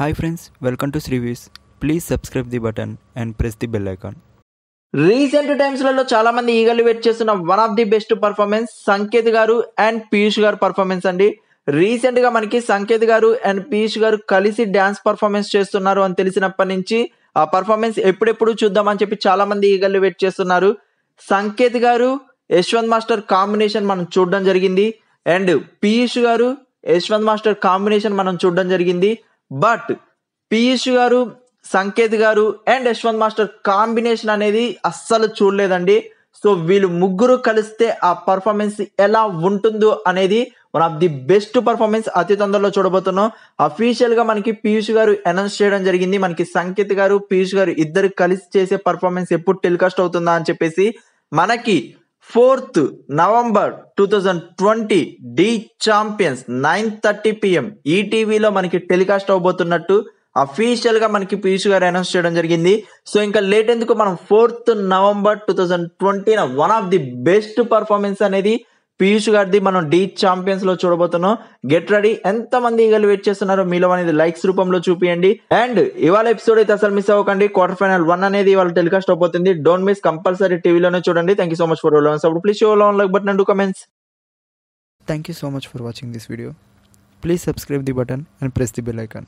Hi friends, welcome to Sri Views. Please subscribe the button and press the bell icon. Recent times lalo chala mandi eagerly wait chestunna one of the best performance Sanket garu and Piyush garu performance andi. Recent ga maniki Sanket garu and Piyush garu kalisi dance performance chestunnaru ani telisinappati nunchi aa performance eppudepudu chuddam ani cheppi chala mandi eagerly wait chestunnaru. Sanket garu Yashwanth Master combination manam chuddam jarigindi and Piyush garu Yashwanth Master combination manam chuddam jarigindi. But Piyush garu Sanket garu and Yashwanth Master combination అనేది అస్సలు చూడలేదండి. So వీళ్ళు ముగ్గురు కలిస్తే ఆ performance ఎలా ఉంటుందో అనేది one of the best performance అతి తొందరలో చూడబోతున్నాం. అఫీషియల్ గా మనకి Piyush గారు అనౌన్స్ చేయడం జరిగింది. మనకి Sanket గారు Piyush గారు ఇద్దరు కలిసి చేసే పర్ఫార్మెన్స్ ఎప్పుడు టెలికాస్ట్ అవుతుందా అని చెప్పేసి మనకి 4th November 2020 Dhee Champions 9:30 PM ETV లో మనకి టెలికాస్ట్ అవబోతున్నట్టు అఫీషియల్ గా మనకి Piyush గారు అనౌన్స్ చేయడం జరిగింది. సో ఇంకా లేట్ ఎందుకు మనం 4th November 2020 one of the best performance అనేది Piyush గారిది మనం Dhee Champions లో చూడబోతున్నాం. Get ready. ఎంత మంది ఈగలు వెయిట్ చేస్తున్నారో మీలో అనేది లైక్స్ రూపంలో చూపియండి. అండ్ ఇవాళ ఎపిసోడ్ అయితే అసలు మిస్ అవ్వకండి. Quarter Final 1 అనేది ఇవాళ టెలికాస్ట్ అవబోతుంది. డోంట్ మిస్, కంపల్సరీ టీవీలోనే చూడండి. Thank you so much for watching support. Please show like button and comments. Thank you so much for watching this video. Please subscribe the button and press the bell icon.